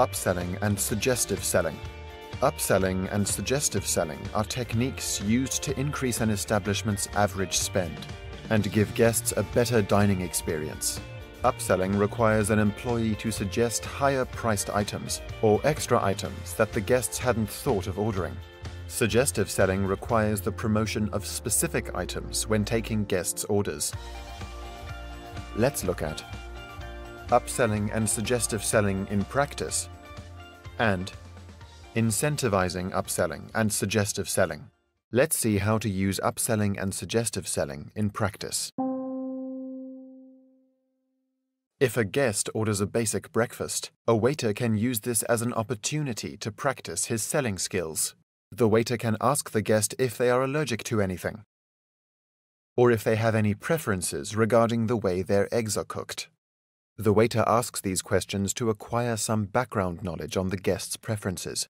Upselling and suggestive selling. Upselling and suggestive selling are techniques used to increase an establishment's average spend and give guests a better dining experience. Upselling requires an employee to suggest higher-priced items or extra items that the guests hadn't thought of ordering. Suggestive selling requires the promotion of specific items when taking guests' orders. Let's look at upselling and suggestive selling in practice and incentivizing upselling and suggestive selling. Let's see how to use upselling and suggestive selling in practice. If a guest orders a basic breakfast, a waiter can use this as an opportunity to practice his selling skills. The waiter can ask the guest if they are allergic to anything, or if they have any preferences regarding the way their eggs are cooked. The waiter asks these questions to acquire some background knowledge on the guest's preferences,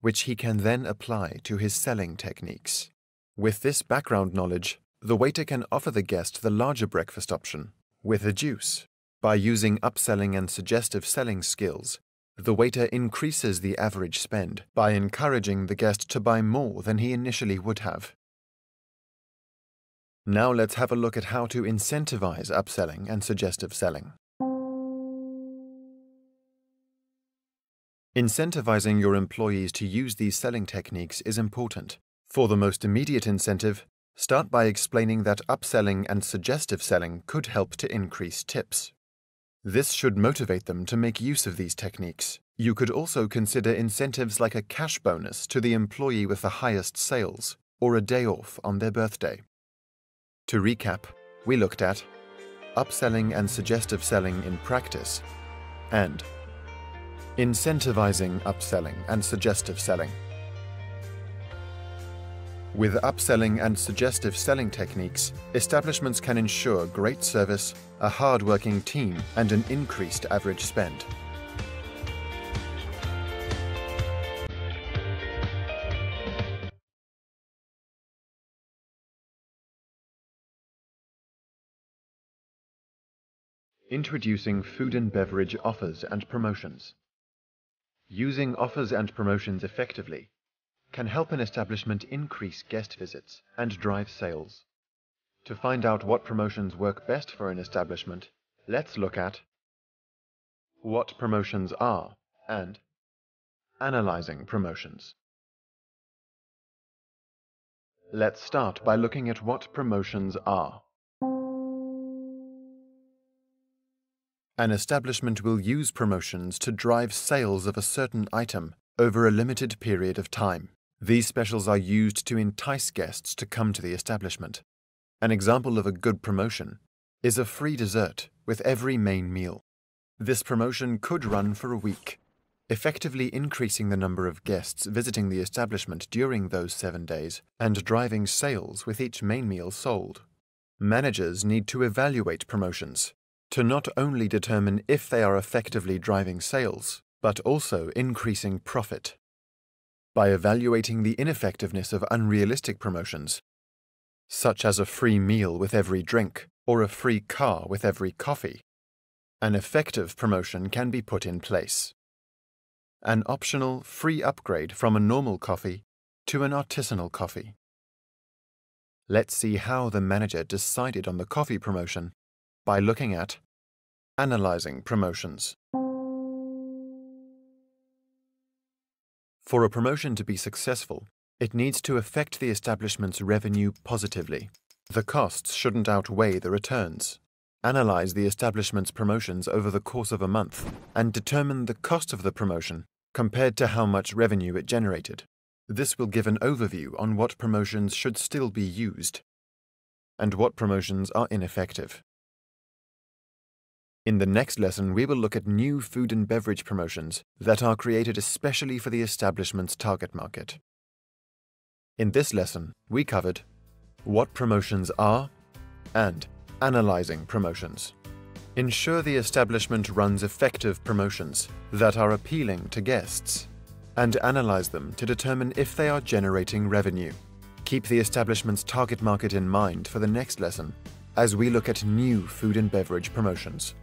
which he can then apply to his selling techniques. With this background knowledge, the waiter can offer the guest the larger breakfast option with a juice. By using upselling and suggestive selling skills, the waiter increases the average spend by encouraging the guest to buy more than he initially would have. Now let's have a look at how to incentivize upselling and suggestive selling. Incentivizing your employees to use these selling techniques is important. For the most immediate incentive, start by explaining that upselling and suggestive selling could help to increase tips. This should motivate them to make use of these techniques. You could also consider incentives like a cash bonus to the employee with the highest sales or a day off on their birthday. To recap, we looked at upselling and suggestive selling in practice and incentivizing upselling and suggestive selling. With upselling and suggestive selling techniques, establishments can ensure great service, a hard-working team, and an increased average spend. Introducing food and beverage offers and promotions. Using offers and promotions effectively can help an establishment increase guest visits and drive sales. To find out what promotions work best for an establishment, let's look at what promotions are and analyzing promotions. Let's start by looking at what promotions are. An establishment will use promotions to drive sales of a certain item over a limited period of time. These specials are used to entice guests to come to the establishment. An example of a good promotion is a free dessert with every main meal. This promotion could run for a week, effectively increasing the number of guests visiting the establishment during those 7 days and driving sales with each main meal sold. Managers need to evaluate promotions to not only determine if they are effectively driving sales, but also increasing profit. By evaluating the ineffectiveness of unrealistic promotions, such as a free meal with every drink or a free car with every coffee, an effective promotion can be put in place. An optional free upgrade from a normal coffee to an artisanal coffee. Let's see how the manager decided on the coffee promotion by looking at analyzing promotions. For a promotion to be successful, it needs to affect the establishment's revenue positively. The costs shouldn't outweigh the returns. Analyze the establishment's promotions over the course of a month and determine the cost of the promotion compared to how much revenue it generated. This will give an overview on what promotions should still be used and what promotions are ineffective. In the next lesson, we will look at new food and beverage promotions that are created especially for the establishment's target market. In this lesson, we covered what promotions are and analyzing promotions. Ensure the establishment runs effective promotions that are appealing to guests and analyze them to determine if they are generating revenue. Keep the establishment's target market in mind for the next lesson as we look at new food and beverage promotions.